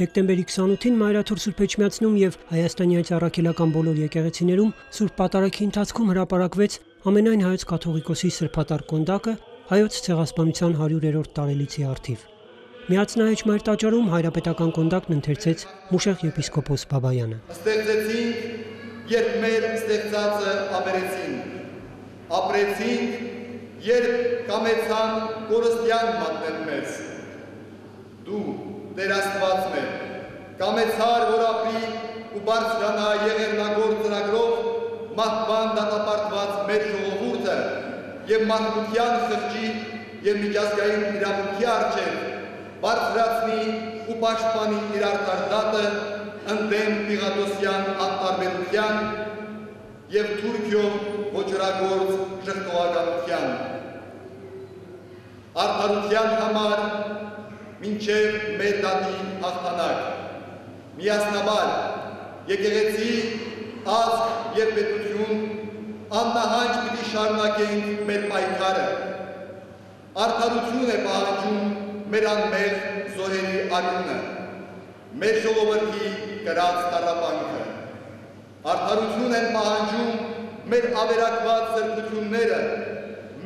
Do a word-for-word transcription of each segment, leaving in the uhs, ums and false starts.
Դեկտեմբերի քսանութին Մայրաթուր Սուրբ Էջմիածնում եւ Հայաստանյաց առաքելական բոլոր եկեղեցիներում Սուրբ Պատարագի ընթացքում հրապարակվեց Ամենայն հայոց կաթողիկոսի սրբատար կոնդակը հայոց ցեղասպանության հարյուրերորդ տարելիցի առթիվ։ Միածնահեջ Մայր տաճարում հայրապետական կոնդակն ընթերցեց Մուշեղ եպիսկոպոս Բաբայանը։ Ստեղծեցինք, երբ մեր ստեղծածը ապրեցինք, ապրեցինք, երբ կամեցան կորստյան մատնել մեզ։ Դու, Տեր Աստված մեր, կամեցար, որ ապրի ու բարձրանա եղեռնագործ ծրագրով մահվան դատապարտված մեր ժողովուրդը եւ մարդկության խղճի եւ միջազգային իրավունքի առջեւ բարձրացնի ու պաշտպանի իր արտարդատը ընդդեմ պիղատոսյան անտարբերության և Թուրքիով ոչռագործ ժխտողականության։ Արդարության համար մինչև մեր դատի հաղթանակ, միասնաբար եկեղեցի, ազգ և պետություն աննահանջ պիտի շարունակենք մեր պայքարը։ Արդարություն է պահանջում մեր անմեղ զոհերի արյունը, մեր ժողովրդի կրած տառապանքը, արդարություն են պահանջում մեր ավերակված սրբությունները,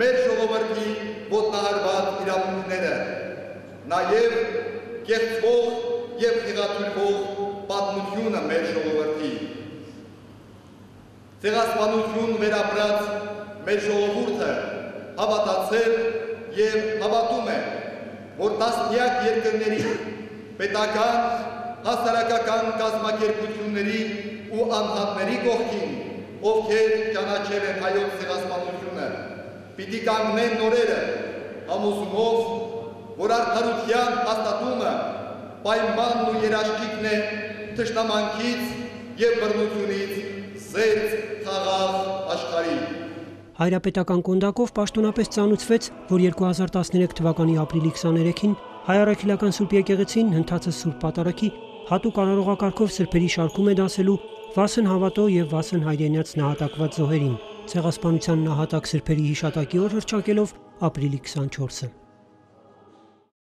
մեր ժողովրդի ոտնահարված իրավունքները, նաև կեղծվող և խեղաթյուրվող պատմությունը մեր ժողովրդի։ Ցեղասպանություն վերապրած մեր ժողովուրդը հավատացել և հավատում է, որ տասնյակ երկրների, պետական, հասարակական կազմակերպությունների ու անհատների կողքին, ովքեր ճանաչել են հայոց ցեղասպանությունը, պիտի կանգնեն նորերը, համոզումով, որ արդարության հաստատումը պայմանն ու երաշխիքն է թշնամանքից և բռնությունից զերծ խաղաղ աշխարհի։ Հայրապետական կոնդակով պաշտոնապես ծանուցվեց, որ երկու հազար տասներեք թվականի ապրիլի քսաներեքին հայ առաքելական Սուրբ եկեղեցին հնդածս Սուրբ Պատարագի հատուկ արարողակարգով սրբերի շարքում է դասելու Վասն Հավատո և Վասն Հայրենյաց նահատակված զոհերին, ցեղասպանության նահատակ սրբերի հիշատակի օր հռչակելով ապրիլի քսանչորսը։